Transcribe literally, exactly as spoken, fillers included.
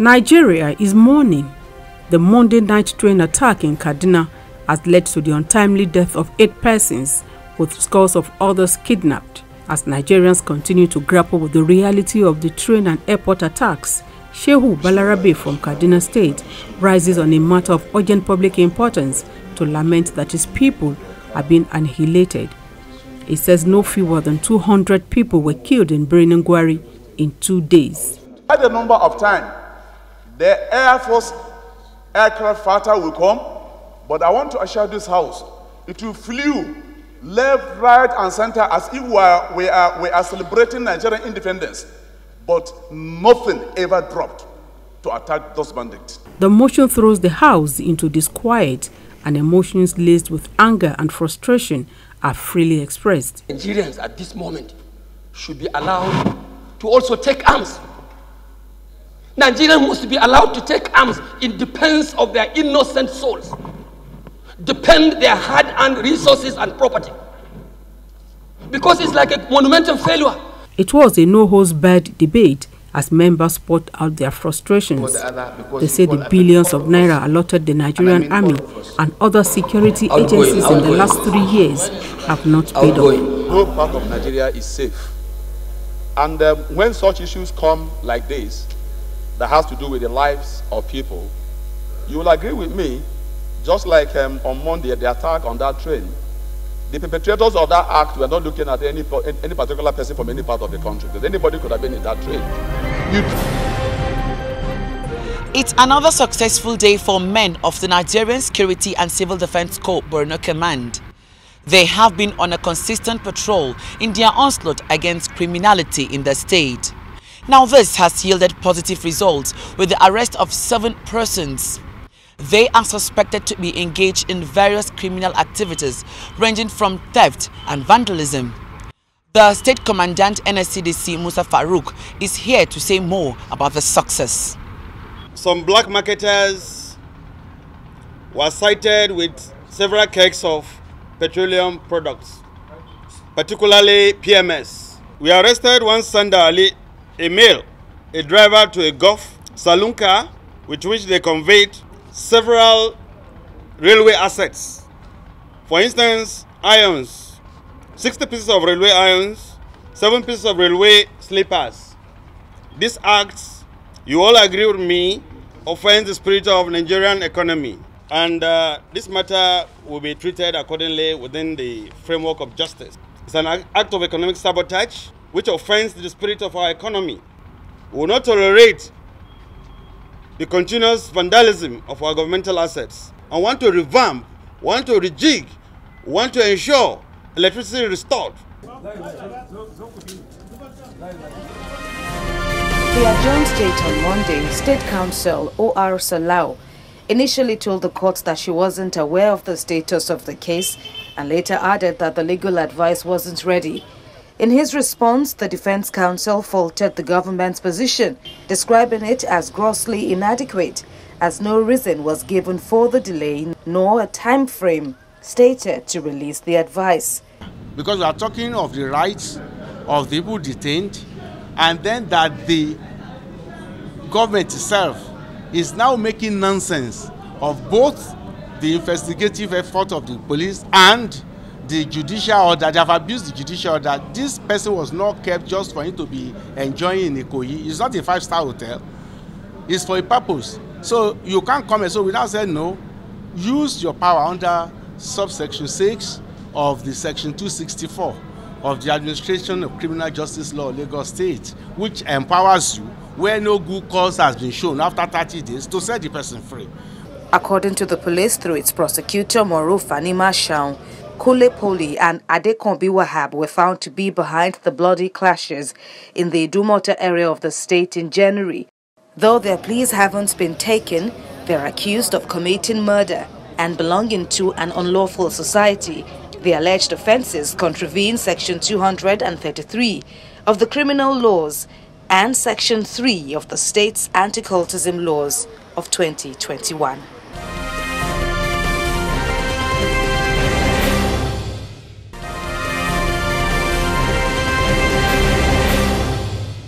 Nigeria is mourning. The Monday night train attack in Kaduna has led to the untimely death of eight persons, with scores of others kidnapped. As Nigerians continue to grapple with the reality of the train and airport attacks, Shehu Balarabe from Kaduna State rises on a matter of urgent public importance to lament that his people are being annihilated. He says no fewer than two hundred people were killed in Birnin Gwari in two days. At the number of times, the Air Force aircraft fighter will come, but I want to assure this house, it will flew left, right, and center as if we are, we are, we are celebrating Nigerian independence, but nothing ever dropped to attack those bandits. The motion throws the house into disquiet, and emotions laced with anger and frustration are freely expressed. Nigerians at this moment should be allowed to also take arms. Nigerians must be allowed to take arms in defense of their innocent souls, defend their hard-earned resources and property, because it's like a monumental failure. It was a no-holds-barred debate as members poured out their frustrations. They say the billions of naira allotted the Nigerian army and other security agencies in the last three years have not paid off. No part of Nigeria is safe. And um, when such issues come like this, that has to do with the lives of people, you will agree with me, just like um, on Monday, the attack on that train, the perpetrators of that act were not looking at any, any particular person from any part of the country, because anybody could have been in that train. You... It's another successful day for men of the Nigerian Security and Civil Defence Corps Borno Command. They have been on a consistent patrol in their onslaught against criminality in the state. Now this has yielded positive results with the arrest of seven persons. They are suspected to be engaged in various criminal activities ranging from theft and vandalism. The State Commandant N S C D C Musa Farouk is here to say more about the success. Some black marketers were cited with several kegs of petroleum products, particularly P M S. We arrested one Sander Ali, a male, a driver to a golf saloon car, with which they conveyed several railway assets. For instance, irons, sixty pieces of railway irons, seven pieces of railway slippers. These acts, you all agree with me, offend the spirit of Nigerian economy. And uh, this matter will be treated accordingly within the framework of justice. It's an act of economic sabotage which offends the spirit of our economy. We will not tolerate the continuous vandalism of our governmental assets. I want to revamp, want to rejig, want to ensure electricity restored. The adjourned date on Monday, State Counsel O R Salao initially told the court that she wasn't aware of the status of the case and later added that the legal advice wasn't ready. In his response, the defense counsel faulted the government's position, describing it as grossly inadequate, as no reason was given for the delay nor a time frame stated to release the advice. Because we are talking of the rights of the people detained, and then that the government itself is now making nonsense of both the investigative effort of the police and the judicial order. They have abused the judicial order. This person was not kept just for him to be enjoying in Ikoyi. It's not a five-star hotel. It's for a purpose. So you can't come and so without saying no, use your power under subsection six of the section two sixty-four of the Administration of Criminal Justice Law of Lagos State, which empowers you where no good cause has been shown after thirty days to set the person free. According to the police, through its prosecutor, Morufani Mashang, Kulepoli and Adekombi Wahab were found to be behind the bloody clashes in the Idumota area of the state in January. Though their pleas haven't been taken, they're accused of committing murder and belonging to an unlawful society. The alleged offences contravene Section two hundred thirty-three of the Criminal Laws and Section three of the state's anti-cultism laws of twenty twenty-one.